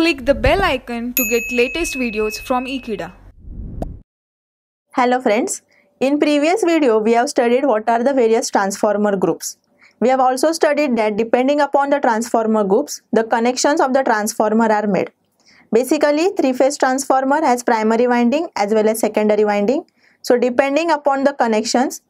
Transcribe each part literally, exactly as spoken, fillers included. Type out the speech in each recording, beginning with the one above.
Click the bell icon to get latest videos from Ekeeda. Hello friends, in previous video we have studied what are the various transformer groups. We have also studied that depending upon the transformer groups, the connections of the transformer are made. Basically, three-phase transformer has primary winding as well as secondary winding. So depending upon the connections,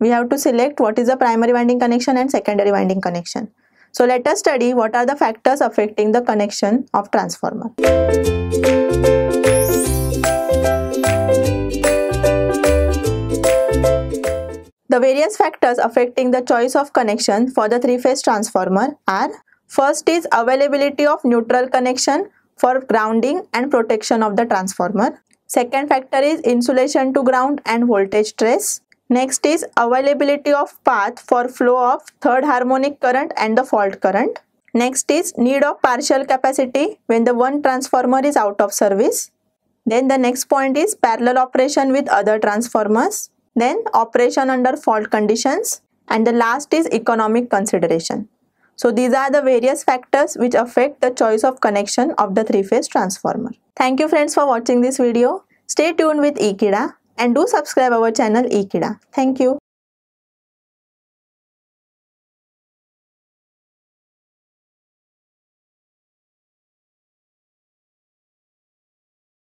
we have to select what is the primary winding connection and secondary winding connection. So let us study what are the factors affecting the connection of transformer. The various factors affecting the choice of connection for the three-phase transformer are: first is availability of neutral connection for grounding and protection of the transformer. Second factor is insulation to ground and voltage trace. Next is availability of path for flow of third harmonic current and the fault current. Next is need of partial capacity when the one transformer is out of service. Then the next point is parallel operation with other transformers. Then operation under fault conditions. And the last is economic consideration. So these are the various factors which affect the choice of connection of the three-phase transformer. Thank you friends for watching this video. Stay tuned with Ekeeda and do subscribe our channel Ekeeda. Thank you.